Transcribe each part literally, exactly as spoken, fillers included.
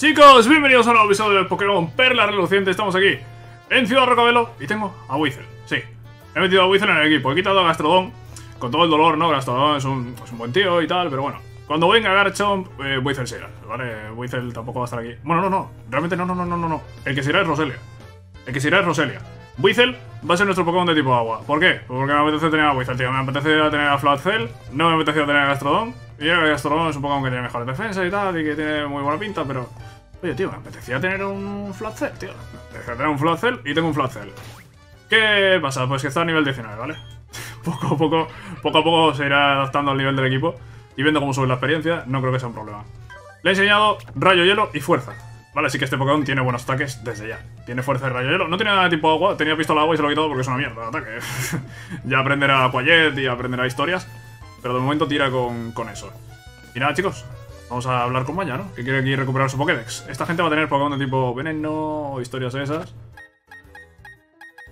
Chicos, bienvenidos a un nuevo episodio de Pokémon Perla Reluciente. Estamos aquí en Ciudad Rocabelo y tengo a Buizel. Sí, he metido a Buizel en el equipo. He quitado a Gastrodón con todo el dolor, ¿no? Gastrodón es un, es un buen tío y tal, pero bueno. Cuando venga Garchomp, eh, Buizel se irá, ¿vale? Buizel tampoco va a estar aquí. Bueno, no, no, realmente no, no, no, no, no. El que se irá es Roselia. El que se irá es Roselia. Buizel va a ser nuestro Pokémon de tipo agua. ¿Por qué? Pues porque me apetece tener a Buizel, tío. Me apetece tener a Floatzel, no me apetece tener a Gastrodón. Y el Gastrodón es un Pokémon que tiene mejor defensa y tal, y que tiene muy buena pinta, pero... Oye, tío, me apetecía tener un Floatzel, tío. Me apetecía tener un Floatzel y tengo un Floatzel. ¿Qué pasa? Pues que está a nivel diecinueve, ¿vale? Poco a poco, poco a poco se irá adaptando al nivel del equipo y viendo cómo sube la experiencia, no creo que sea un problema. Le he enseñado Rayo Hielo y Fuerza. Vale, así que este Pokémon tiene buenos ataques desde ya. Tiene fuerza de rayo hielo. No tiene nada de tipo agua. Tenía pistola agua y se lo he quitado porque es una mierda de ataque. Ya aprenderá a Poyet y aprenderá historias. Pero de momento tira con, con eso. Y nada, chicos. Vamos a hablar con Maya, ¿no? Que quiere aquí recuperar su Pokédex. Esta gente va a tener Pokémon de tipo veneno o historias esas.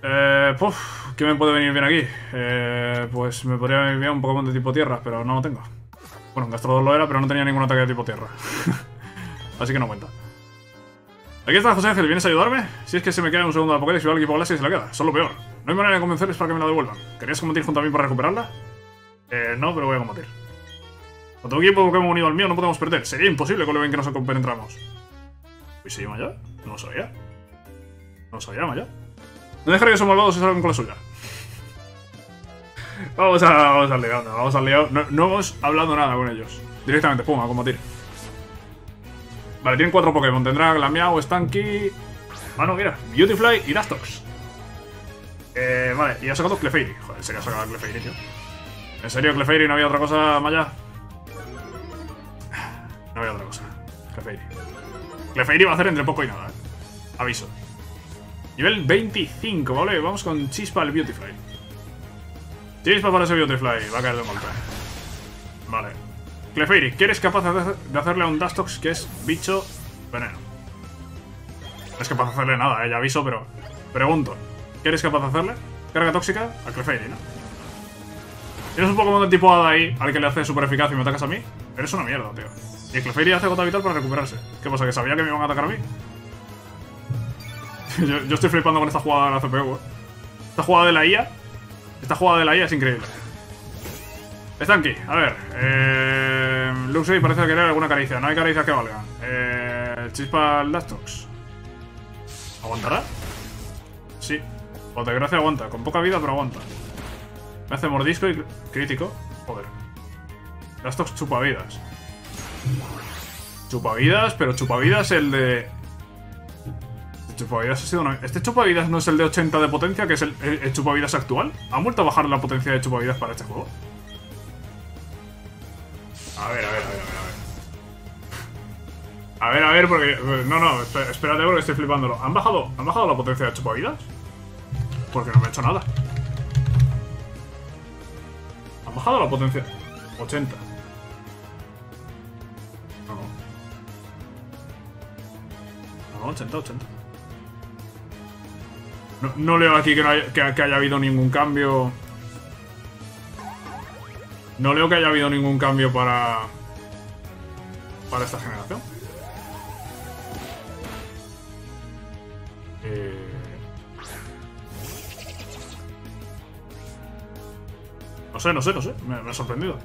Eh, puf, ¿qué me puede venir bien aquí? Eh, pues me podría venir bien un Pokémon de tipo tierra, pero no lo tengo. Bueno, en Gastrodon lo era, pero no tenía ningún ataque de tipo tierra. Así que no cuenta. Aquí está José Ángel, ¿vienes a ayudarme? Si es que se me queda un segundo de Pokédex y va al equipo Galaxia y se la queda, son lo peor. No hay manera de convencerles para que me la devuelvan. ¿Querías combatir junto a mí para recuperarla? Eh, no, pero voy a combatir. Con tu equipo Pokémon unido al mío no podemos perder. Sería imposible con lo bien que nos compenetramos. ¿Y sí, Maya? No lo sabía. No lo sabía, Maya. No dejaré que esos malvados se salgan con la suya. Vamos a, vamos al liado, vamos al liado. No, no hemos hablado nada con ellos. Directamente, pum, a combatir. Vale, tienen cuatro Pokémon. Tendrán la Miao, Stunky... Ah, no, mira. Beautifly y Dustox. Eh, vale. Y ha sacado Clefairy. Joder, se ha sacado Clefairy, tío. ¿En serio, Clefairy? ¿No había otra cosa, Maya? No había otra cosa. Clefairy. Clefairy va a hacer entre poco y nada, ¿eh? Aviso. Nivel veinticinco, ¿vale? Vamos con Chispa al Beautifly. Chispa para ese Beautifly. Va a caer de golpe. Vale. Clefairy, que eres capaz de hacerle a un Dustox que es bicho veneno. No es capaz de hacerle nada, eh, ya aviso, pero pregunto. ¿Qué eres capaz de hacerle? Carga tóxica a Clefairy, ¿no? Tienes un Pokémon de tipo hada ahí al que le hace super eficaz y me atacas a mí. Eres una mierda, tío. Y Clefairy hace gota vital para recuperarse. ¿Qué pasa? ¿Que sabía que me iban a atacar a mí? yo, yo estoy flipando con esta jugada de la C P U, eh. Esta jugada de la I A. Esta jugada de la I A es increíble. Stunky, a ver, eh, Luxray parece querer alguna caricia, no hay caricias que valgan. Eh, Chispa al Dustox. ¿Aguantará? Sí, por desgracia aguanta, con poca vida pero aguanta. Me hace mordisco y crítico, joder. Dustox chupa vidas. Chupa vidas, pero chupa vidas el de... Este chupavidas ha sido una... ¿Este chupavidas no es el de ochenta de potencia, que es el, el, el chupavidas actual? ¿Ha vuelto a bajar la potencia de chupavidas para este juego? A ver, a ver, a ver, a ver. A ver, a ver, porque... No, no, espérate porque estoy flipándolo. ¿Han bajado, ¿han bajado la potencia de chupavidas? Porque no me ha hecho nada. ¿Han bajado la potencia? ochenta. No, no. No, ochenta, ochenta. No, no leo aquí que, no haya, que, que haya habido ningún cambio... No leo que haya habido ningún cambio para... Para esta generación. Eh... No sé, no sé, no sé. Me, me ha sorprendido.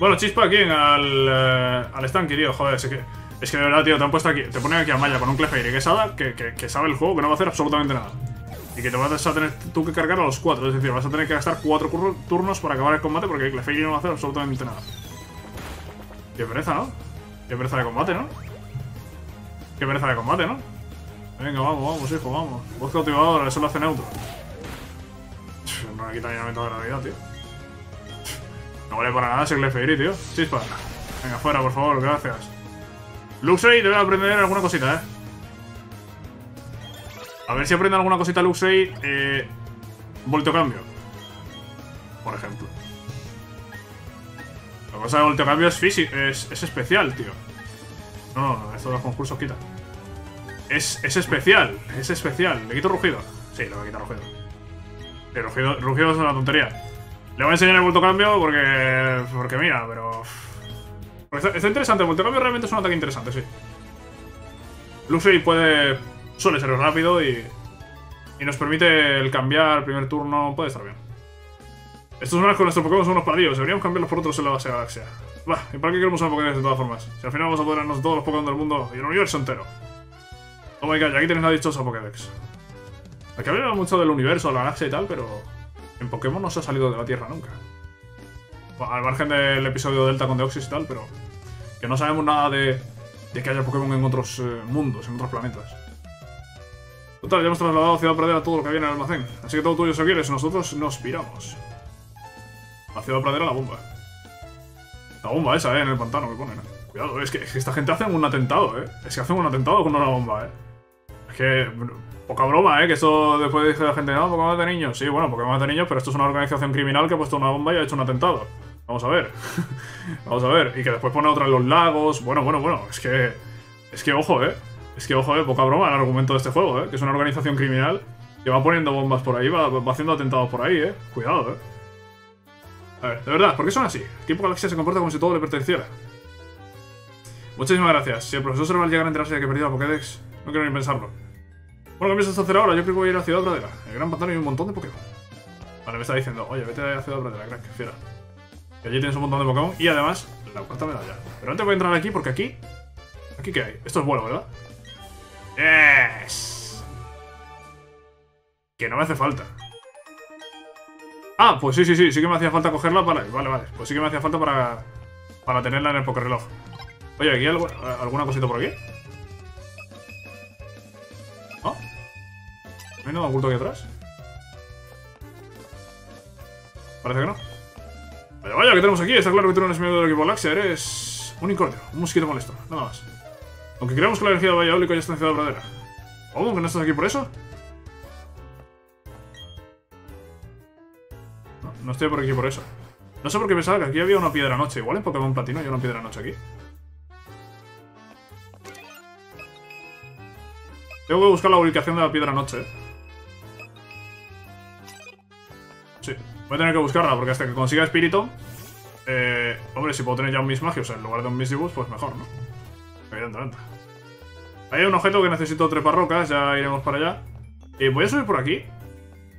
Bueno, Chispa, ¿quién? Al... Eh, al Stunky, tío. Joder, es que... Es que de verdad, tío, te han puesto aquí... Te ponen aquí a Maya con un Clefairy que es hada, que, que, que sabe el juego, que no va a hacer absolutamente nada. Y que te vas a tener tú que cargar a los cuatro. Es decir, vas a tener que gastar cuatro turnos para acabar el combate porque Clefairy no va a hacer absolutamente nada. Qué pereza, ¿no? Qué pereza de combate, ¿no? Qué pereza de combate, ¿no? Venga, vamos, vamos, hijo, vamos. Voz cautivadora, eso lo hace neutro. No le quita ni la mitad de gravedad, tío. No vale para nada ese Clefairy, tío. Chispa. Venga, fuera, por favor, gracias. Luxray, te voy a aprender alguna cosita, ¿eh? A ver si aprende alguna cosita Luxray, eh, volteo cambio, por ejemplo. La cosa de volteo cambio es físico, es, es especial, tío. No, no, no, esto de los concursos quita. Es, es especial, es especial. ¿Le quito rugido? Sí, le voy a quitar rugido. Sí, rugido, rugido es una tontería. Le voy a enseñar el volteo cambio porque, porque mira, pero... Está, está interesante, el volteo cambio realmente es un ataque interesante, sí. Luxray puede... suele ser rápido y... y nos permite el cambiar el primer turno. Puede estar bien. Estos malos con nuestros Pokémon son unos paladillos. Deberíamos cambiarlos por otros en la base de Galaxia. Bah, ¿y para qué queremos una Pokédex de todas formas? Si al final vamos a apoderarnos todos los Pokémon del mundo y el universo entero. Oh my god, aquí tenéis la dichosa Pokédex. Aquí hablaba mucho del universo, de la galaxia y tal, pero... en Pokémon no se ha salido de la Tierra nunca. Bueno, al margen del episodio Delta con Deoxys y tal, pero... que no sabemos nada de... de que haya Pokémon en otros eh, mundos, en otros planetas. Total, ya hemos trasladado a Ciudad Pradera todo lo que había en el almacén. Así que todo tuyo si quieres, nosotros nos piramos. A Ciudad Pradera la bomba. La bomba esa, eh, en el pantano que ponen. Cuidado, es que, es que esta gente hace un atentado, eh. Es que hacen un atentado con una bomba, eh. Es que... poca broma, eh, que esto después dice la gente, no, Pokémon de niños. Sí, bueno, Pokémon de niños, pero esto es una organización criminal que ha puesto una bomba y ha hecho un atentado. Vamos a ver. Vamos a ver. Y que después pone otra en los lagos. Bueno, bueno, bueno. Es que... es que ojo, eh. Es que ojo, eh. Poca broma el argumento de este juego, eh. Que es una organización criminal que va poniendo bombas por ahí, va, va haciendo atentados por ahí, eh. Cuidado, eh. A ver, de verdad, ¿por qué son así? El Equipo Galaxia se comporta como si todo le perteneciera. Muchísimas gracias. Si el profesor Serval llegara a enterarse de que he perdido la Pokédex, no quiero ni pensarlo. Bueno, ¿qué piensas hacer ahora? Yo creo que voy a ir a Ciudad Pradera. El gran pantano y un montón de Pokémon. Vale, me está diciendo, oye, vete a Ciudad Pradera, crack, fiera. Que allí tienes un montón de Pokémon y además la cuarta medalla. Pero antes voy a entrar aquí porque aquí... ¿aquí qué hay? Esto es bueno, ¿verdad? ¡Yes! Que no me hace falta. Ah, pues sí, sí, sí. Sí que me hacía falta cogerla para... vale, vale. Pues sí que me hacía falta para... para tenerla en el Pokérreloj. Oye, ¿aquí hay algo... alguna cosita por aquí? ¿No? ¿No hay nada oculto aquí atrás? Parece que no. Vaya, vaya, ¿qué tenemos aquí? Está claro que tú no eres miembro del Equipo Galaxia, eres un incordio, un mosquito molesto, nada más. Aunque creemos que la energía de Valle Eólico ya está en Ciudad Pradera. ¿Cómo? ¿Que no estás aquí por eso? No, no estoy por aquí por eso. No sé por qué pensaba que aquí había una piedra noche. Igual en Pokémon Platino hay una piedra noche aquí. Tengo que buscar la ubicación de la piedra noche, ¿eh? Sí. Voy a tener que buscarla, porque hasta que consiga espíritu... Eh, hombre, si puedo tener ya un Mismagius en lugar de un Misdreavus, pues mejor, ¿no? Evidentemente. Ahí hay un objeto que necesito trepar rocas, ya iremos para allá. Eh, voy a subir por aquí.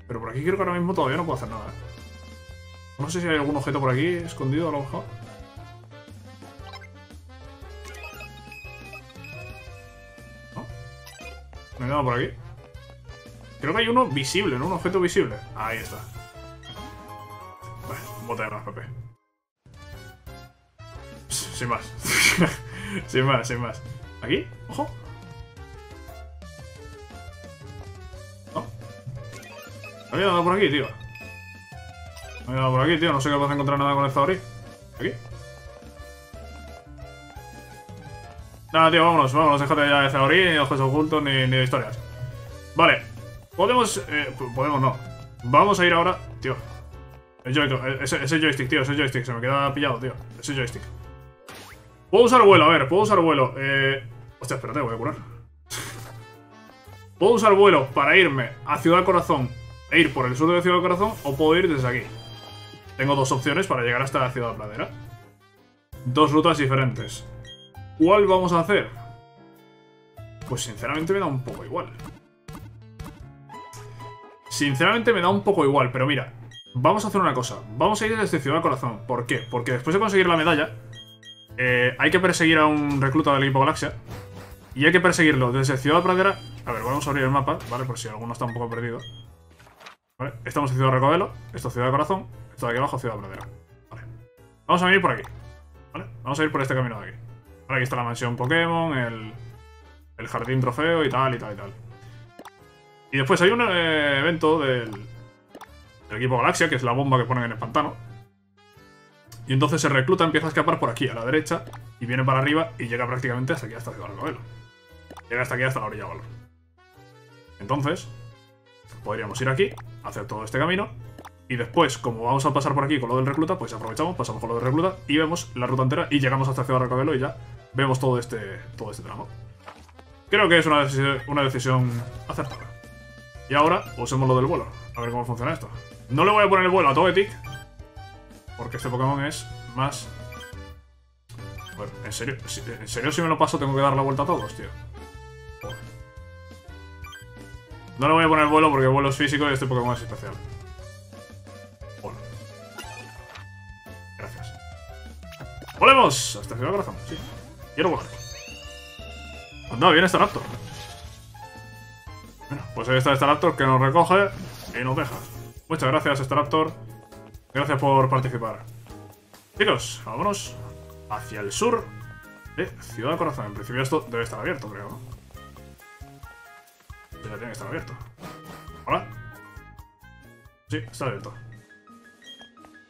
Pero por aquí creo que ahora mismo todavía no puedo hacer nada, ¿eh? No sé si hay algún objeto por aquí escondido a lo mejor. ¿No? No hay nada por aquí. Creo que hay uno visible, ¿no? Un objeto visible. Ahí está. Bota de más, Pepe. Sin más. Sin más, sin más. ¿Aquí? Ojo. No. No había nada por aquí, tío. No había nada por aquí, tío. No soy capaz de encontrar nada con esta orilla. ¿Aquí? Nada, tío, vámonos, vámonos. Déjate ya de esta orilla, ni de ojos ocultos, ni, ni de historias. Vale. Podemos... Eh, podemos no. Vamos a ir ahora... Tío. El joy ese, ese joystick, tío, ese joystick. Se me queda pillado, tío. Ese joystick. Puedo usar vuelo, a ver, puedo usar vuelo. Eh... Hostia, espérate, voy a curar. Puedo usar vuelo para irme a Ciudad Corazón e ir por el sur de Ciudad Corazón, o puedo ir desde aquí. Tengo dos opciones para llegar hasta la Ciudad Pradera. Dos rutas diferentes. ¿Cuál vamos a hacer? Pues sinceramente me da un poco igual. Sinceramente me da un poco igual, pero mira... Vamos a hacer una cosa, vamos a ir desde Ciudad Corazón. ¿Por qué? Porque después de conseguir la medalla eh, hay que perseguir a un recluta del Equipo Galaxia. Y hay que perseguirlo desde Ciudad Pradera. A ver, vamos a abrir el mapa, ¿vale? Por si alguno está un poco perdido, ¿vale? Estamos en Ciudad Rocabelo, esto es Ciudad Corazón, esto de aquí abajo Ciudad Pradera, ¿vale? Vamos a venir por aquí, ¿vale? Vamos a ir por este camino de aquí, ¿vale? Aquí está la mansión Pokémon, el, el jardín trofeo y tal, y tal, y tal. Y después hay un eh, evento del... el Equipo Galaxia, que es la bomba que ponen en el pantano. Y entonces se recluta, empieza a escapar por aquí, a la derecha, y viene para arriba y llega prácticamente hasta aquí, hasta Ciudad Rocabelo. Llega hasta aquí, hasta la orilla Valor. Entonces, podríamos ir aquí, hacer todo este camino, y después, como vamos a pasar por aquí con lo del recluta, pues aprovechamos, pasamos con lo del recluta, y vemos la ruta entera, y llegamos hasta Ciudad Rocabelo, y ya vemos todo este, todo este tramo. Creo que es una, deci- una decisión acertada. Y ahora, usemos lo del vuelo, a ver cómo funciona esto. No le voy a poner el vuelo a Togetic, porque este Pokémon es más... Bueno, en serio, en serio si me lo paso tengo que dar la vuelta a todos, tío. No le voy a poner vuelo porque el vuelo es físico y este Pokémon es especial. Bueno. Gracias. ¡Volemos! Hasta Ciudad Corazón, sí. Quiero volar. Pues no, viene Staraptor. Bueno, pues ahí está Staraptor que nos recoge y nos deja. Muchas gracias, Staraptor. Gracias por participar. Chicos, vámonos hacia el sur de Ciudad Corazón. En principio esto debe estar abierto, creo. Ya tiene que estar abierto. ¿Hola? Sí, está abierto.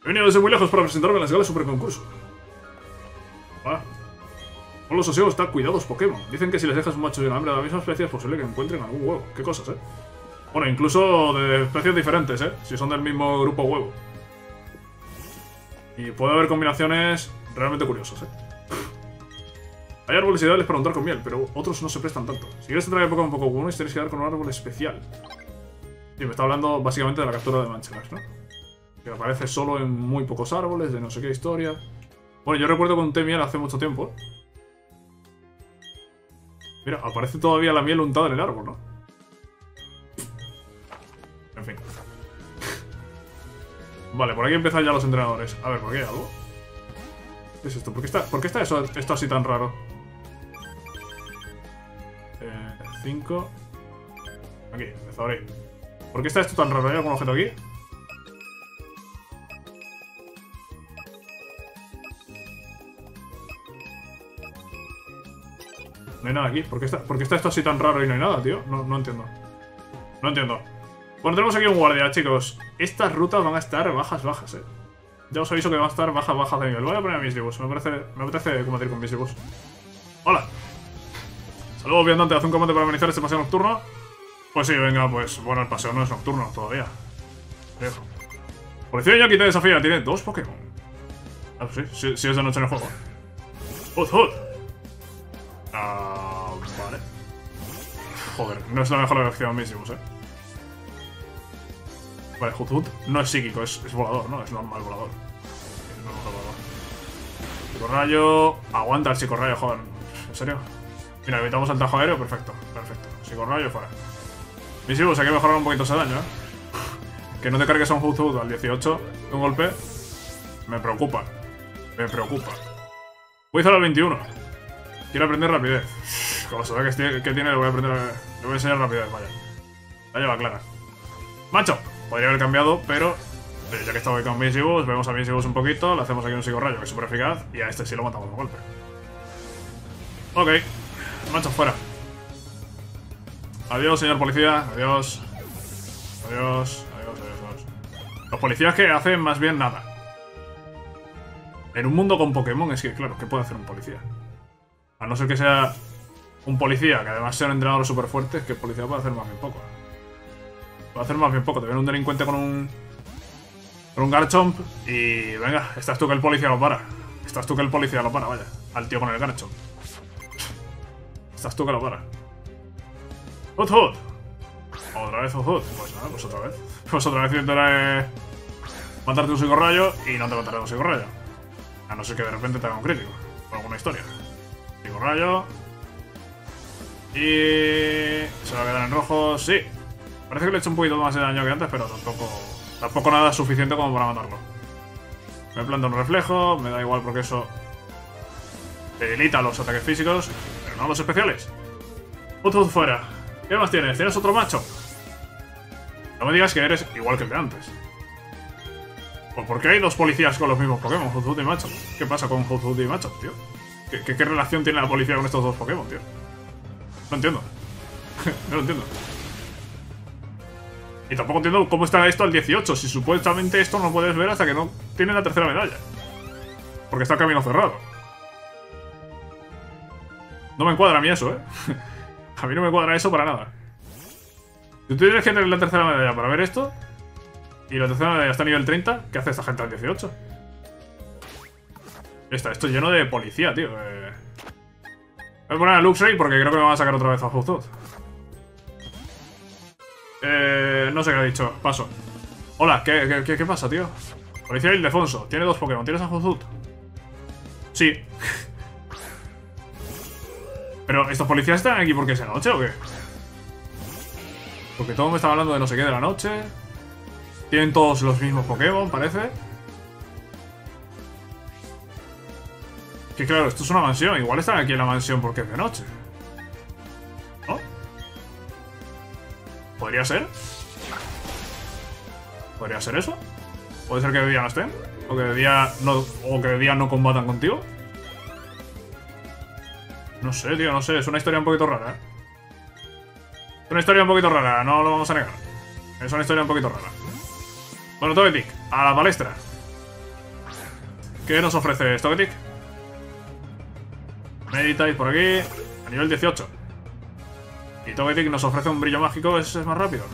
He venido desde muy lejos para presentarme en las galas super concurso. Hola. Con los oseos están cuidados Pokémon. Dicen que si les dejas un macho de hambre de la misma especie es posible que encuentren algún huevo. Qué cosas, ¿eh? Bueno, incluso de especies diferentes, ¿eh? Si son del mismo grupo huevo. Y puede haber combinaciones realmente curiosas, ¿eh? Hay árboles ideales para untar con miel, pero otros no se prestan tanto. Si quieres traer Pokémon poco común, tenéis que dar con un árbol especial. Sí, me está hablando básicamente de la captura de Manchelax, ¿no? Que aparece solo en muy pocos árboles, de no sé qué historia. Bueno, yo recuerdo que unté miel hace mucho tiempo. Mira, aparece todavía la miel untada en el árbol, ¿no? En fin. Vale, por aquí empiezan ya los entrenadores. A ver, ¿por qué hay algo? ¿Qué es esto? ¿Por qué está, ¿por qué está eso, esto así tan raro? cinco. Aquí, empezó a abrir. ¿Por qué está esto tan raro? ¿Hay algún objeto aquí? No hay nada aquí. ¿Por qué está, ¿por qué está esto así tan raro y no hay nada, tío? No, no entiendo. No entiendo. Bueno, tenemos aquí un guardia, chicos. Estas rutas van a estar bajas, bajas, eh. Ya os aviso que van a estar bajas, bajas de nivel. Voy a poner a Misdreavus. Me parece, me apetece combatir con Misdreavus. ¡Hola! Saludos, viandante. Haz un combate para amenizar este paseo nocturno. Pues sí, venga, pues bueno, el paseo no es nocturno todavía. Viejo. Policía Yoki te desafía, tiene dos Pokémon. Ah, pues sí, sí, sí es de noche en el juego. ¡Hut, hut! Ah, vale. Joder, no es la mejor elección Misdreavus, eh. Vale, Hut, hut. No es psíquico, es, es volador, ¿no? Es normal volador. No, no, no, no. Chico rayo. Aguanta el chico rayo, joder. ¿En serio? Mira, evitamos el tajo aéreo, perfecto, perfecto. Psicorrayo fuera. Misdreavus, hay que mejorar un poquito ese daño, ¿eh? Que no te cargues a un Jujut al dieciocho de un golpe. Me preocupa. Me preocupa. Buizel al veintiuno. Quiero aprender rapidez. Con los ataques que tiene le voy a aprender. Le voy a enseñar rapidez, vaya. La lleva clara. ¡Macho! Podría haber cambiado, pero. Ya que estamos aquí con Misdreavus, vemos a Misdreavus un poquito. Le hacemos aquí un psicorrayo que es súper eficaz. Y a este sí lo matamos de un golpe. Ok. Macho, fuera. Adiós, señor policía. Adiós. Adiós, adiós, adiós, adiós. Los policías que hacen más bien nada. En un mundo con Pokémon es que, claro, ¿qué puede hacer un policía? A no ser que sea un policía, que además sea un entrenador súper fuerte, es que el policía puede hacer más bien poco. Puede hacer más bien poco. Te viene un delincuente con un... Con un Garchomp y... Venga, estás tú que el policía lo para. Estás tú que el policía lo para, vaya. Al tío con el Garchomp. Estás tú que lo para. ¡Hut, hut! Otra vez, hut, hut. Pues nada, pues otra vez. Pues otra vez intentaré matarte un psicorrayo y no te mataré un psicorrayo. A no ser que de repente te haga un crítico. Por alguna historia. Psicorrayo. Y... se va a quedar en rojo. Sí. Parece que le he hecho un poquito más de daño que antes, pero tampoco... Tampoco nada suficiente como para matarlo. Me planta un reflejo. Me da igual porque eso... debilita los ataques físicos. No los especiales. Otro fuera. ¿Qué más tienes? ¿Tienes otro macho? No me digas que eres igual que el de antes. Pues ¿por qué hay dos policías con los mismos Pokémon? Jujut y Macho. ¿Qué pasa con Jujut y Macho, tío? ¿Qué, qué, ¿Qué relación tiene la policía con estos dos Pokémon, tío? No entiendo. No lo entiendo. Y tampoco entiendo cómo está esto al dieciocho. Si supuestamente esto no puedes ver hasta que no tiene la tercera medalla. Porque está el camino cerrado. No me encuadra a mí eso, ¿eh? A mí no me cuadra eso para nada. Si tú tienes que tener la tercera medalla para ver esto, y la tercera medalla está a nivel treinta, ¿qué hace esta gente al dieciocho? Está esto lleno de policía, tío. Eh... Voy a poner a Luxray porque creo que me van a sacar otra vez a Jujut. Eh... No sé qué ha dicho. Paso. Hola, ¿qué, qué, qué pasa, tío? Policía Ildefonso. Tiene dos Pokémon. ¿Tienes a Jujut? Sí. ¿Pero estos policías están aquí porque es de noche o qué? Porque todos me están hablando de no sé qué de la noche. Tienen todos los mismos Pokémon, parece. Que claro, esto es una mansión. Igual están aquí en la mansión porque es de noche. ¿No? ¿Podría ser? ¿Podría ser eso? ¿Puede ser que de día no estén? ¿O que de día no, o que de día no combatan contigo? No sé, tío, no sé. Es una historia un poquito rara, ¿eh? Es una historia un poquito rara, no lo vamos a negar. Es una historia un poquito rara. Bueno, Togetic, a la palestra. ¿Qué nos ofrece Togetic? Meditate por aquí, a nivel dieciocho. Y Togetic nos ofrece un brillo mágico, ese es más rápido.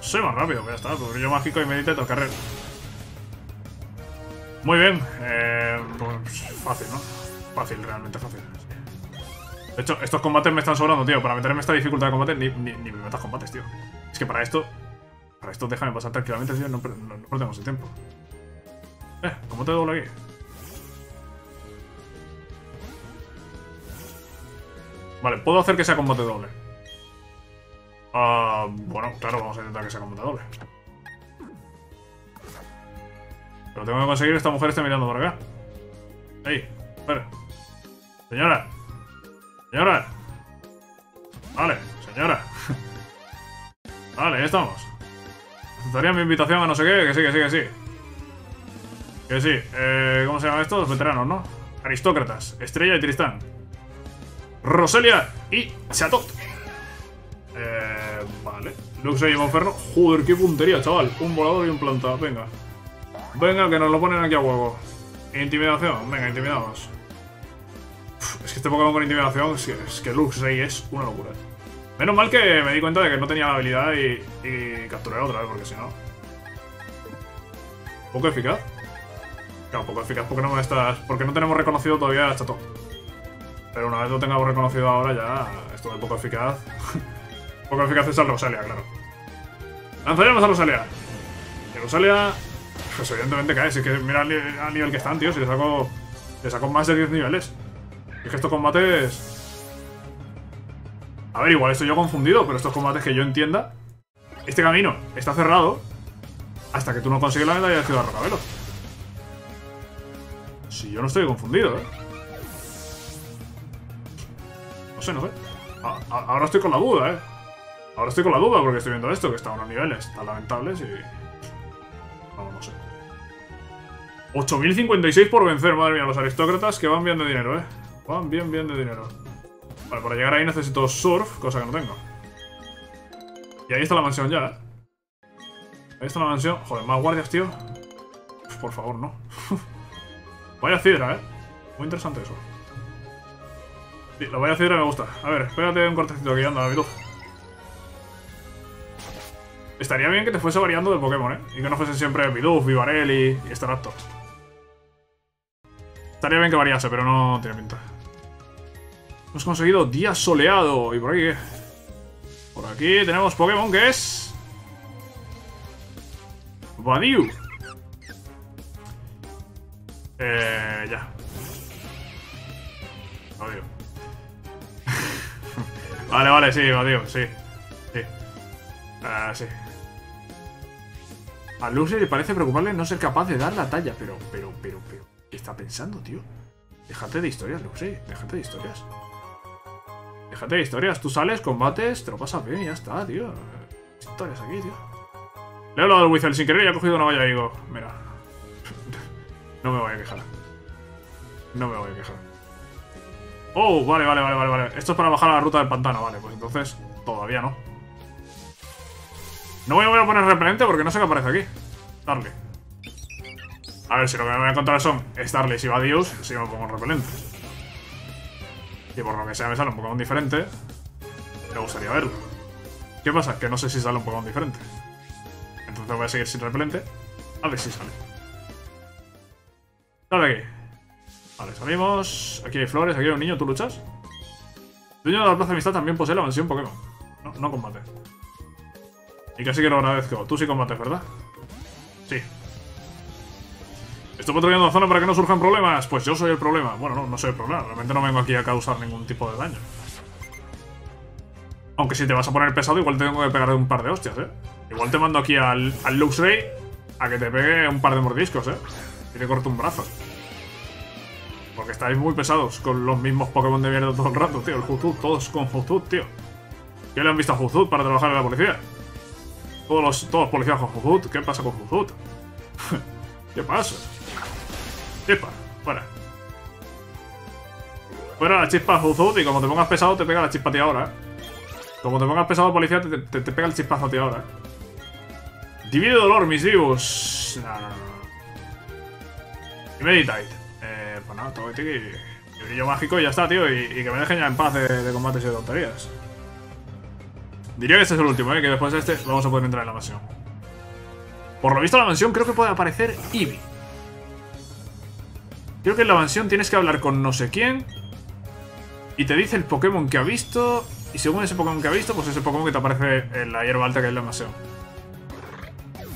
Soy más rápido, ya está, pues brillo mágico y Meditate al carrera. Muy bien, eh, pues fácil, ¿no? Fácil, realmente fácil. De hecho, estos combates me están sobrando, tío. Para meterme esta dificultad de combate, ni, ni, ni me metas combates, tío. Es que para esto, para esto déjame pasar tranquilamente, tío, no, no, no perdemos el tiempo. Eh, ¿cómo te doblo aquí? Vale, puedo hacer que sea combate doble. Uh, bueno, claro, vamos a intentar que sea combate doble. Pero tengo que conseguir que esta mujer esté mirando por acá. Ey, espera. Señora. Señora. Vale, señora. Vale, ahí estamos. Aceptaría mi invitación a no sé qué. Que sí, que sí, que sí. Que sí. Eh, ¿Cómo se llaman estos? Veteranos, ¿no? Aristócratas. Estrella y Tristán. Roselia y Chatot. Eh, vale. Luxray y Monferno. Joder, qué puntería, chaval. Un volador y un planta. Venga. Venga, que nos lo ponen aquí a huevo. Intimidación. Venga, intimidamos. Uf, es que este Pokémon con intimidación es que, es que Luxray es una locura. Menos mal que me di cuenta de que no tenía la habilidad y, y capturé otra vez, porque si no... ¿Poco eficaz? Claro, poco eficaz porque no, me estás, porque no tenemos reconocido todavía a Chatot. Pero una vez lo tengamos reconocido ahora ya... Esto de poco eficaz... Poco eficaz es a Roselia, claro. ¡Lanzaremos a Roselia! Y Roselia... Pues evidentemente cae. Si es que mira al nivel que están, tío. Si le saco... Le saco más de diez niveles. Es que estos combates... A ver, igual estoy yo confundido, pero estos combates que yo entienda... Este camino está cerrado... Hasta que tú no consigues la medalla de Ciudad Rocabelo. Si yo no estoy confundido, eh. No sé, no sé. A, a, ahora estoy con la duda, ¿eh? Ahora estoy con la duda porque estoy viendo esto, que está a unos niveles tan lamentables y... No, no sé. ocho mil cincuenta y seis por vencer, madre mía, los aristócratas que van bien de dinero, ¿eh? Van bien, bien de dinero. Vale, para llegar ahí necesito surf, cosa que no tengo. Y ahí está la mansión ya, ¿eh? Ahí está la mansión. Joder, más guardias, tío. Pues por favor, no. Vaya sidra, ¿eh? Muy interesante eso. La valla cidra me gusta. A ver, espérate un cortecito aquí, anda, Vadiu. Estaría bien que te fuese variando de Pokémon, ¿eh? Y que no fuesen siempre Vadiu, Vivarel y, y Staraptor. Estaría bien que variase, pero no tiene pinta. Hemos conseguido día soleado. ¿Y por aquí qué? Por aquí tenemos Pokémon que es... Vadiu. Eh... Ya. Vadiu. Vale, vale, sí, Vadiu, sí. Sí. Ah, uh, sí. A Luxray le parece preocuparle no ser capaz de dar la talla, pero, pero, pero, pero. ¿Qué está pensando, tío? Déjate de historias, Luxray, déjate de historias. Déjate de historias, tú sales, combates, te lo pasas bien y ya está, tío. Historias aquí, tío. Le he hablado al Buizel sin querer y ha cogido una valla y digo, mira. No me voy a quejar. No me voy a quejar. Oh, vale, vale, vale, vale, vale. Esto es para bajar a la ruta del pantano, vale. Pues entonces, todavía no. No voy a volver a poner repelente porque no sé qué aparece aquí. Starly. A ver, si lo que me voy a encontrar son Starly y Vadius, si me pongo repelente. Y por lo que sea me sale un Pokémon diferente. Me gustaría verlo. ¿Qué pasa? Que no sé si sale un Pokémon diferente. Entonces voy a seguir sin repelente. A ver si sale. Sale de aquí. Vale, salimos. Aquí hay flores, aquí hay un niño, ¿tú luchas? El dueño de la plaza de amistad también posee la mansión Pokémon. No, no combate. Y casi que lo agradezco. Tú sí combates, ¿verdad? Sí. ¿Estoy patrullando la zona para que no surjan problemas? Pues yo soy el problema. Bueno, no, no soy el problema. Realmente no vengo aquí a causar ningún tipo de daño. Aunque si te vas a poner pesado, igual te tengo que pegar de un par de hostias, ¿eh? Igual te mando aquí al, al Luxray a que te pegue un par de mordiscos, ¿eh? Y te corto un brazo. Porque estáis muy pesados con los mismos Pokémon de mierda todo el rato, tío. El Jujut, todos con Jujut, tío. ¿Qué le han visto a Jujut para trabajar en la policía? Todos los todos policías con Jujut. ¿Qué pasa con Jujut? ¿Qué pasa? Chispa, fuera. Fuera la chispa Jujut y como te pongas pesado te pega la chispa a ti ahora, ¿eh? Como te pongas pesado, policía, te, te, te pega el chispazo a ti ahora. Divide dolor, mis divos. No, no, no. Y Meditate. Eh, pues nada, Togetic y, y brillo mágico y ya está, tío. Y, y que me dejen ya en paz de, de combates y de tonterías. Diría que este es el último, ¿eh? Que después de este vamos a poder entrar en la mansión. Por lo visto, en la mansión creo que puede aparecer Eevee. Creo que en la mansión tienes que hablar con no sé quién. Y te dice el Pokémon que ha visto. Y según ese Pokémon que ha visto, pues ese Pokémon que te aparece en la hierba alta que hay en la mansión.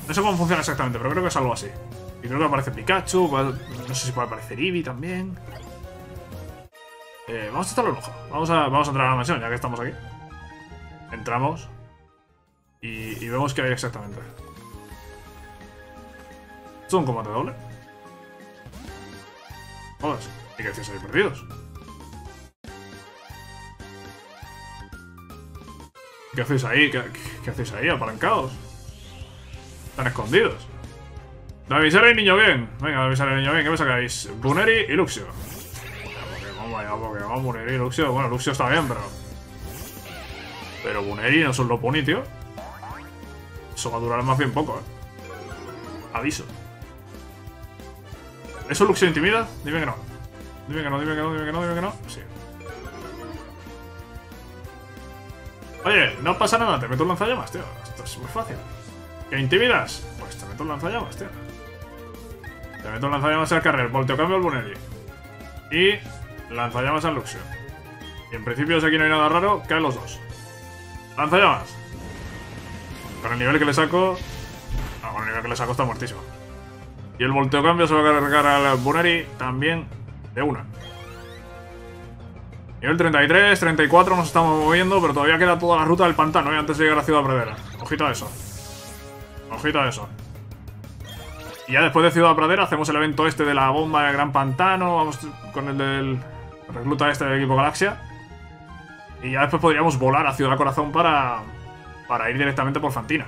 No sé cómo funciona exactamente, pero creo que es algo así. Y creo que aparece Pikachu, no sé si puede aparecer Eevee también. Eh, vamos a echarle un ojo. Vamos a, vamos a entrar a la mansión, ya que estamos aquí. Entramos. Y, y vemos qué hay exactamente. ¿Es un combate doble? Joder, y que estáis ahí perdidos. ¿Qué hacéis ahí? ¿Qué, qué, qué hacéis ahí? Apalancados. Están escondidos. De avisar al niño bien. Venga, de avisar al niño bien. ¿Qué me sacáis? Buneri y Luxio. Vaya Pokémon, vaya Pokémon. Buneri y Luxio. Bueno, Luxio está bien, pero... Pero Buneri no son lo poni, tío. Eso va a durar más bien poco, eh. Aviso. ¿Eso Luxio intimida? Dime que no. Dime que no, dime que no, dime que no, dime que no. Sí. Oye, no pasa nada, te meto un lanzallamas, tío. Esto es muy fácil. ¿Qué intimidas? Pues te meto un lanzallamas, tío. Te meto un lanzallamas al carrer, volteo cambio al Buneri. Y lanzallamas al Luxio. Y en principio, si aquí no hay nada raro, caen los dos. Lanzallamas. Con el nivel que le saco... No, con el nivel que le saco está muertísimo. Y el volteo cambio se va a cargar al Buneri también de una. Nivel treinta y tres, treinta y cuatro nos estamos moviendo, pero todavía queda toda la ruta del pantano, ¿eh? Antes de llegar a Ciudad Pradera. Ojito a eso. Ojito a eso. Y ya después de Ciudad Pradera hacemos el evento este de la bomba del gran pantano. Vamos con el del recluta este del Equipo Galaxia. Y ya después podríamos volar a Ciudad Corazón para, para ir directamente por Fantina.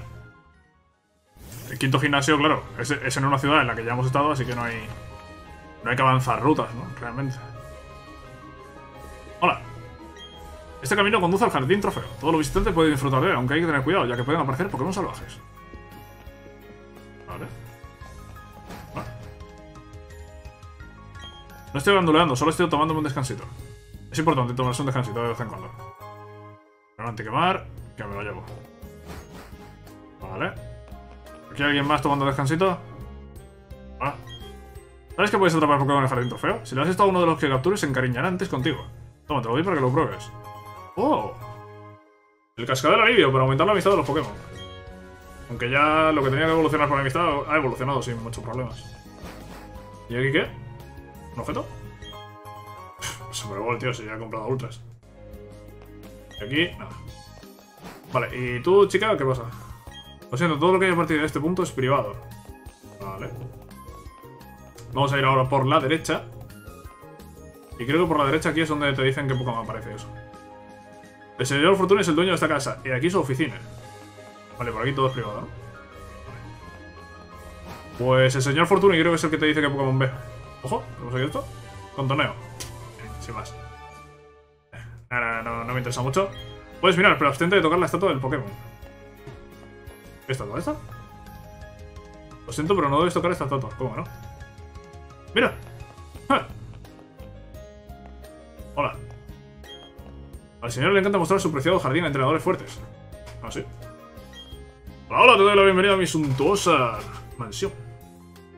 El quinto gimnasio, claro, es, es en una ciudad en la que ya hemos estado, así que no hay, no hay que avanzar rutas, ¿no? Realmente. Hola. Este camino conduce al jardín trofeo. Todos los visitantes pueden disfrutar de él, aunque hay que tener cuidado, ya que pueden aparecer Pokémon salvajes. Vale. Vale. No estoy banduleando, solo estoy tomándome un descansito. Es importante tomarse un descansito de vez en cuando. Pero antiquemar, que me lo llevo. Vale. ¿Aquí hay alguien más tomando descansito? Vale. ¿Sabes que puedes atrapar Pokémon en el jardín trofeo? Si le has estado a uno de los que captures, se encariñará antes contigo. Toma, te lo doy para que lo pruebes. ¡Oh! El cascabel alivio para aumentar la amistad de los Pokémon. Aunque ya lo que tenía que evolucionar para la amistad ha evolucionado sin muchos problemas. ¿Y aquí qué? ¿Un objeto? Super Bowl, tío, si ya he comprado ultras. Y aquí, nada. Vale, ¿y tú, chica, qué pasa? Lo siento, todo lo que hay a partir de este punto es privado. Vale. Vamos a ir ahora por la derecha. Y creo que por la derecha aquí es donde te dicen qué Pokémon aparece eso. El señor Fortuna es el dueño de esta casa. Y aquí su oficina. Vale, por aquí todo es privado, ¿no? Vale. Pues el señor Fortuna creo que es el que te dice qué Pokémon ve. Ojo, ¿hemos aquí esto? Contoneo. Sin más. No, no, no, no me interesa mucho. Puedes mirar, pero abstente de tocar la estatua del Pokémon. ¿Qué estatua esta? Lo siento, pero no debes tocar esta estatua. ¿Cómo no? ¡Mira! ¡Ja! Hola. Al señor le encanta mostrar su preciado jardín a entrenadores fuertes. Ah, sí. Hola, hola, te doy la bienvenida a mi suntuosa mansión.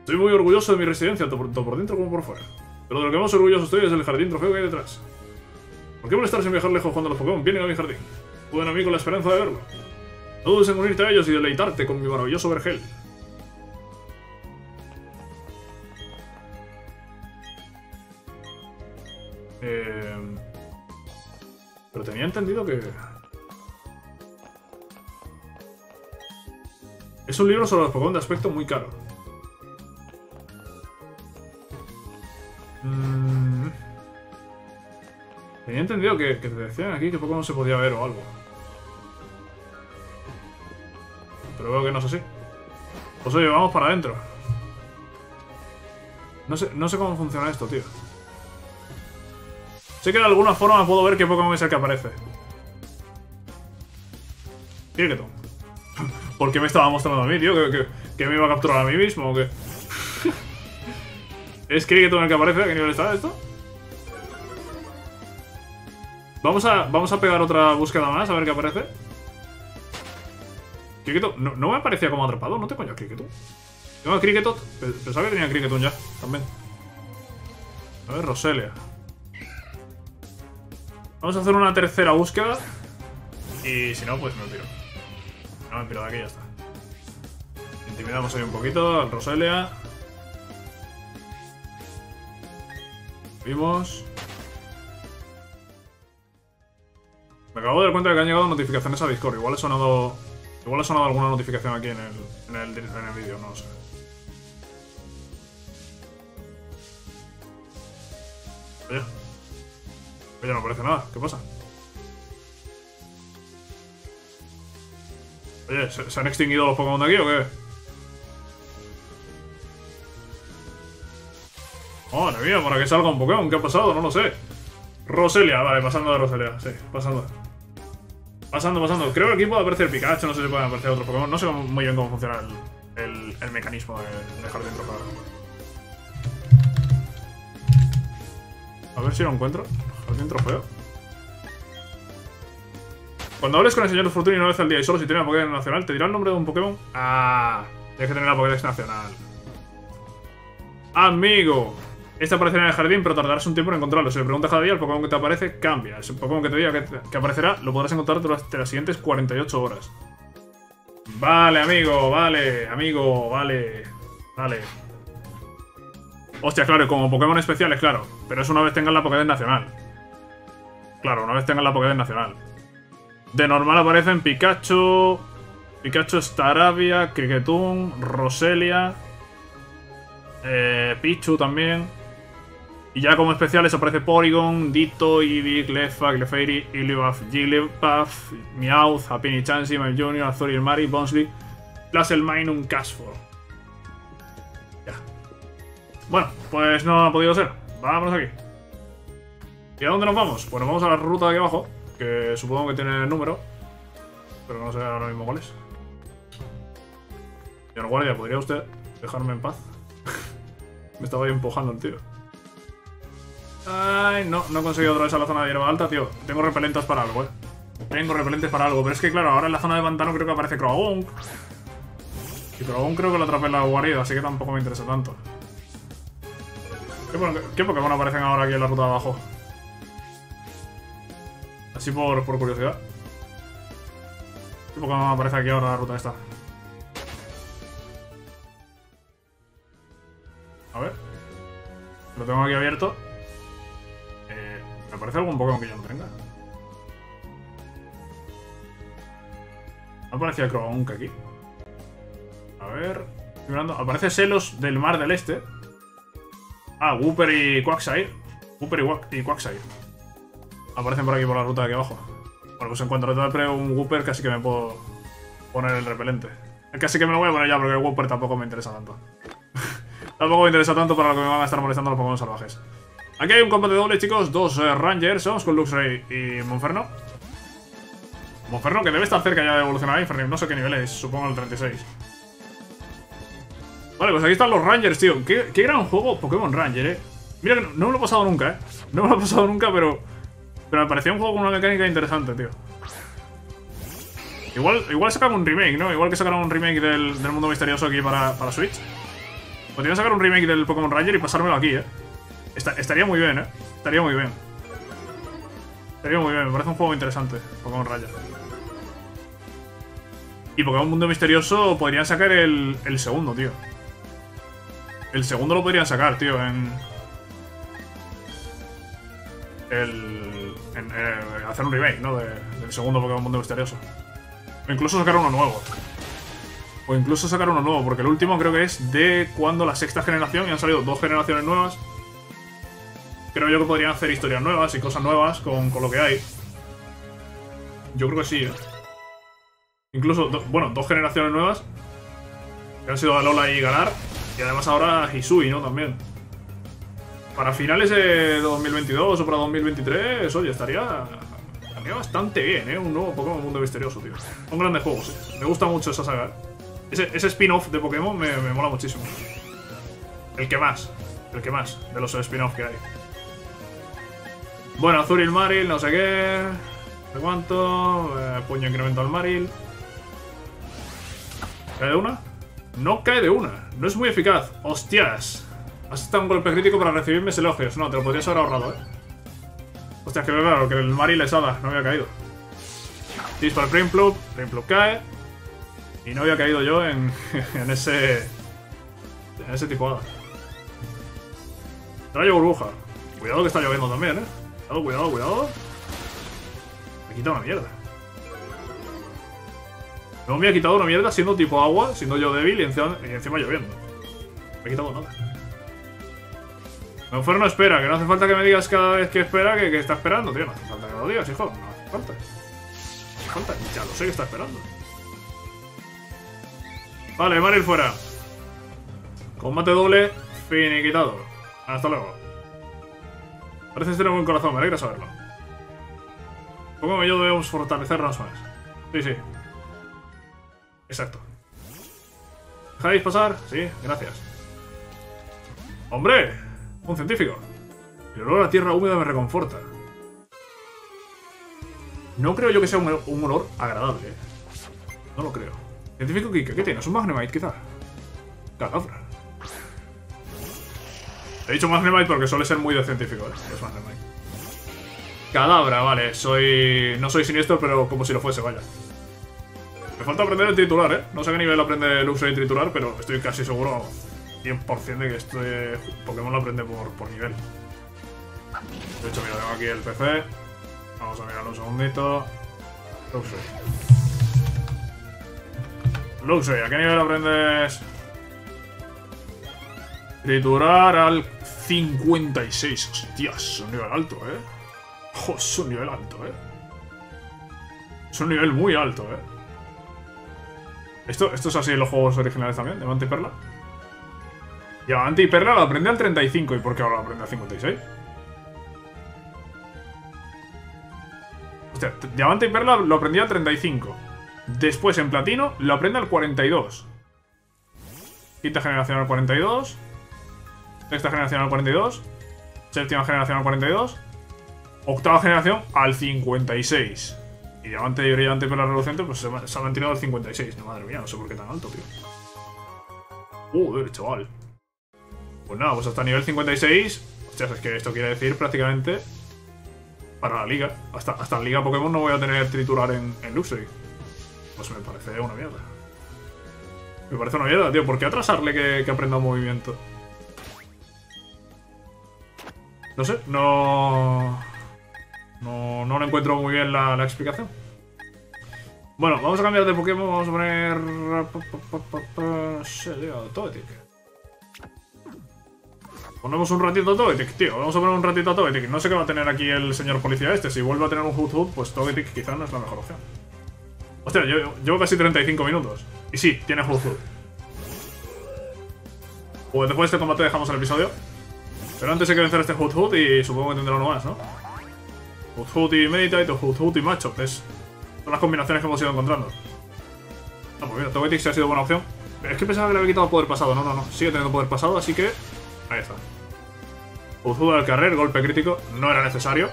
Estoy muy orgulloso de mi residencia, tanto por dentro como por fuera. Pero de lo que más orgulloso estoy es del jardín trofeo que hay detrás. ¿Por qué molestarse en viajar lejos cuando los Pokémon vienen a mi jardín? Pueden a mí con la esperanza de verlo. No dudes en unirte a ellos y deleitarte con mi maravilloso vergel. Eh, pero tenía entendido que... un libro sobre los Pokémon de aspecto muy caro. Mm. Tenía entendido que, que te decían aquí que Pokémon se podía ver o algo. Pero veo que no es así. Pues oye, vamos para adentro. No sé, no sé cómo funciona esto, tío. Sé que de alguna forma puedo ver qué Pokémon es el que aparece. Kricketot. ¿Por qué me estaba mostrando a mí, tío? ¿Que, que, que me iba a capturar a mí mismo o qué? ¿Es Kricketot el que aparece? ¿A qué nivel está esto? Vamos a, vamos a pegar otra búsqueda más, a ver qué aparece. Kricketot, no, no me aparecía como atrapado, no tengo ya Kricketot. Tengo a Kricketot, pensaba que tenía Kricketot ya, también. A ver, Roselia. Vamos a hacer una tercera búsqueda. Y si no, pues me piro. No me piro de aquí, ya está. Intimidamos ahí un poquito al Roselia. Vimos. Me acabo de dar cuenta de que han llegado notificaciones a Discord. Igual he sonado. Igual he sonado alguna notificación aquí en el, en el, en el vídeo, no lo sé. Oye. Oye, no aparece nada, ¿qué pasa? Oye, ¿se, ¿se han extinguido los Pokémon de aquí o qué? Madre mía, para que salga un Pokémon, ¿qué ha pasado? No lo sé. Roselia, vale, pasando de Roselia, sí, pasando. Pasando, pasando. Creo que aquí puede aparecer Pikachu, no sé si pueden aparecer otros Pokémon. No sé cómo, muy bien cómo funciona el, el, el mecanismo de dejar dentro para... A ver si lo encuentro. Jardín trofeo. Cuando hables con el señor Fortuny una vez al día y solo si tiene una Pokédex nacional, ¿te dirá el nombre de un Pokémon? Ah, tienes que tener la Pokédex nacional. Amigo. Este aparecerá en el jardín, pero tardarás un tiempo en encontrarlo. Si le preguntas cada día, el Pokémon que te aparece cambia. El Pokémon que te diga que, que aparecerá, lo podrás encontrar durante las siguientes cuarenta y ocho horas. Vale, amigo, vale, amigo, vale, vale. Hostia, claro, como Pokémon especiales, claro. Pero eso una vez tengan la Pokédex nacional. Claro, una vez tengan la Pokédex nacional. De normal aparecen Pikachu, Pikachu Staraptor, Kricketot, Roselia, eh, Pichu también. Y ya como especiales aparece Porygon, Ditto, Eevee, Clefa, Clefairy, Ilybuff, Jigglypuff, Meowth, Happiny, Chansey, My Junior, Azuriel, Mari, Bonsly, Plasel, Minun, Cashford. Bueno, pues no ha podido ser. Vámonos aquí. ¿Y a dónde nos vamos? Pues nos vamos a la ruta de aquí abajo, que supongo que tiene el número, pero no sé ahora mismo cuál es. Señor guardia, ¿podría usted dejarme en paz? Me estaba ahí empujando el tío. Ay, no, no he conseguido otra vez a la zona de hierba alta, tío. Tengo repelentes para algo, eh. Tengo repelentes para algo, pero es que claro, ahora en la zona de pantano creo que aparece Croagunk. Y Croagunk creo que lo atrapé en la guarida, así que tampoco me interesa tanto. ¿Qué, ¿Qué Pokémon aparecen ahora aquí en la ruta de abajo? Así por, por curiosidad. ¿Qué Pokémon aparece aquí ahora en la ruta esta? A ver. Lo tengo aquí abierto. Eh, ¿Me aparece algún Pokémon que yo no tenga? ¿No aparecía Croagunk aquí? A ver. Estoy mirando. Aparece Celos del Mar del Este. Ah, Wooper y Quacksire. Wooper y Quacksire. Aparecen por aquí, por la ruta de aquí abajo. Bueno, pues en cuanto atrape un Wooper, casi que me puedo poner el repelente. Casi que me lo voy a poner ya, porque el Wooper tampoco me interesa tanto. Tampoco me interesa tanto para lo que me van a estar molestando los Pokémon salvajes. Aquí hay un combate doble, chicos. Dos eh, Rangers. Vamos con Luxray y Monferno. Monferno, que debe estar cerca ya de evolucionar a Inferno. No sé qué nivel es, supongo el treinta y seis. Vale, pues aquí están los Rangers, tío. Qué, qué gran juego Pokémon Ranger, eh. Mira que no, no me lo he pasado nunca, eh. No me lo he pasado nunca, pero... Pero me parecía un juego con una mecánica interesante, tío. Igual, igual sacan un remake, ¿no? Igual que sacaron un remake del, del Mundo Misterioso aquí para, para Switch. Podrían sacar un remake del Pokémon Ranger y pasármelo aquí, eh. Está, estaría muy bien, eh. Estaría muy bien. Estaría muy bien, me parece un juego interesante, Pokémon Ranger. Y Pokémon Mundo Misterioso podrían sacar el, el segundo, tío. El segundo lo podrían sacar, tío, en... El... En, en hacer un remake, ¿no? De, del segundo Pokémon Mundo Misterioso. O incluso sacar uno nuevo. O incluso sacar uno nuevo, porque el último creo que es de cuando la sexta generación y han salido dos generaciones nuevas. Creo yo que podrían hacer historias nuevas y cosas nuevas con, con lo que hay. Yo creo que sí, ¿eh? Incluso, do, bueno, dos generaciones nuevas. Que han sido Alola y Galar. Y además ahora Hisui, ¿no? También. Para finales de dos mil veintidós o para dos mil veintitrés, oye, estaría... estaría bastante bien, ¿eh? Un nuevo Pokémon Mundo Misterioso, tío. Son grandes juegos, ¿eh? Me gusta mucho esa saga. Ese, ese spin-off de Pokémon me, me mola muchísimo. El que más. El que más de los spin-off que hay. Bueno, Azur y el Maril, no sé qué... ¿De cuánto? Eh, puño incremento al Maril. ¿Cae de una? No cae de una. No es muy eficaz. ¡Hostias! Has estado un golpe crítico para recibir mis elogios. No, te lo podrías haber ahorrado, ¿eh? Hostias, que claro, que el Maril es hada. No había caído. Dispar Primplup. Primplup cae. Y no había caído yo en, en ese... En ese tipo hada. Rayo burbuja. Cuidado que está lloviendo también, ¿eh? Cuidado, cuidado, cuidado. Me quita una mierda. No me ha quitado una mierda siendo tipo agua, siendo yo débil y encima, y encima lloviendo. Me ha quitado nada. Monferno espera, que no hace falta que me digas cada vez que espera que, que está esperando, tío. No hace falta que me lo digas, hijo. No hace falta. No hace falta. Ya lo sé que está esperando. Vale, Maril fuera. Combate doble, finiquitado. Hasta luego. Pareces tener buen corazón, me alegra saberlo. Supongo que yo debemos fortalecernos más. Sí, sí. Exacto. ¿Dejáis pasar? Sí, gracias. ¡Hombre! Un científico. El olor a tierra húmeda me reconforta. No creo yo que sea un, un olor agradable. No lo creo. Científico Kike, ¿qué tienes? ¿Un Magnemite quizá? Cadabra. He dicho Magnemite porque suele ser muy de científico, ¿eh? Es Magnemite. Cadabra, vale. Soy... No soy siniestro, pero como si lo fuese, vaya. Me falta aprender el triturar, ¿eh? No sé a qué nivel aprende Luxray triturar, pero estoy casi seguro cien por cien de que este Pokémon lo aprende por, por nivel. De hecho, mira, tengo aquí el P C. Vamos a mirarlo un segundito. Luxray. Luxray, ¿a qué nivel aprendes...? Triturar al cincuenta y seis. Hostias, es un nivel alto, ¿eh? Oh, es un nivel alto, ¿eh? Es un nivel muy alto, ¿eh? Esto, esto es así en los juegos originales también, Diamante y Perla. Diamante y Perla lo aprende al treinta y cinco. ¿Y por qué ahora lo aprende al cincuenta y seis? Hostia, Diamante y Perla lo aprendía al treinta y cinco. Después en Platino lo aprende al cuarenta y dos. Quinta generación al cuarenta y dos. Sexta generación al cuarenta y dos. Séptima generación al cuarenta y dos. Octava generación al cincuenta y seis. Y Diamante y Brillante para la Reluciente, pues se, se han tirado al cincuenta y seis. No, madre mía, no sé por qué tan alto, tío. Joder, chaval. Pues nada, pues hasta nivel cincuenta y seis. Hostias, es que esto quiere decir prácticamente para la liga. Hasta, hasta la liga Pokémon no voy a tener triturar en, en Luxray. Pues me parece una mierda. Me parece una mierda, tío. ¿Por qué atrasarle que, que aprenda un movimiento? No sé, no... No, no le encuentro muy bien la, la explicación. Bueno, vamos a cambiar de Pokémon. Vamos a poner... Sí, tío, Togetic. Ponemos un ratito a Togetic, tío. Vamos a poner un ratito a Togetic. No sé qué va a tener aquí el señor policía este. Si vuelve a tener un Jujut, pues Togetic quizás no es la mejor opción. Hostia, yo llevo casi treinta y cinco minutos. Y sí, tiene Jujut. Pues después de este combate dejamos el episodio. Pero antes hay que vencer este Jujut y supongo que tendrá uno más, ¿no? Jujut y Meditite o Jujut y Machop. Es... Son las combinaciones que hemos ido encontrando. No, pues mira, Togetic sí ha sido buena opción. Pero es que pensaba que le había quitado poder pasado. No, no, no. Sigue teniendo poder pasado, así que... Ahí está. Jujut al carrer, golpe crítico. No era necesario.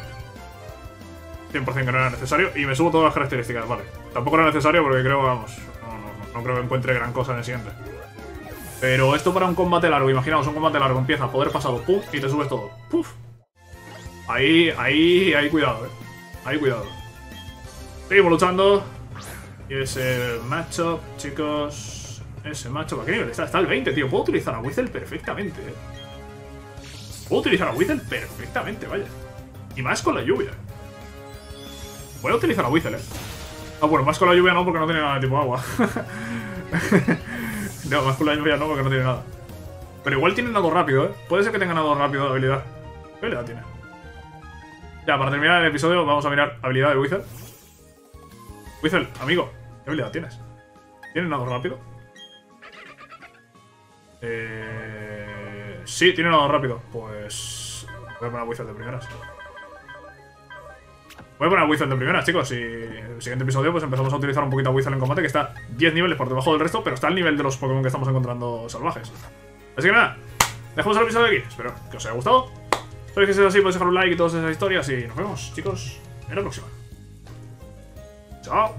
cien por cien que no era necesario. Y me subo todas las características, vale. Tampoco era necesario porque creo, vamos... No, no, no creo que encuentre gran cosa en el siguiente. Pero esto para un combate largo. Imaginaos, un combate largo. Empieza, poder pasado, puf, y te subes todo. Puf. Ahí, ahí, ahí, cuidado, eh. Ahí, cuidado. Seguimos luchando. Y ese matchup, chicos. Ese matchup, ¿a qué nivel está? Está al veinte, tío. Puedo utilizar a Buizel perfectamente, eh. Puedo utilizar a Buizel perfectamente, vaya. Y más con la lluvia. Voy a utilizar a Buizel, eh. Ah, bueno, más con la lluvia no, porque no tiene nada de tipo agua. No, más con la lluvia no, porque no tiene nada. Pero igual tiene nado rápido, ¿eh? Puede ser que tenga nado rápido de habilidad. ¿Qué habilidad tiene? Ya, para terminar el episodio vamos a mirar habilidad de Buizel. Buizel, amigo, ¿qué habilidad tienes? ¿Tiene nado rápido? Eh... Sí, tiene nado rápido. Pues... voy a poner a Buizel de primeras. Voy a poner a Buizel de primeras, chicos, y en el siguiente episodio pues empezamos a utilizar un poquito a Buizel en combate, que está diez niveles por debajo del resto, pero está al nivel de los Pokémon que estamos encontrando salvajes. Así que nada, dejamos el episodio aquí, espero que os haya gustado. Si os ha así, podéis dejar un like y todas esas historias, y nos vemos, chicos, en la próxima. Chao.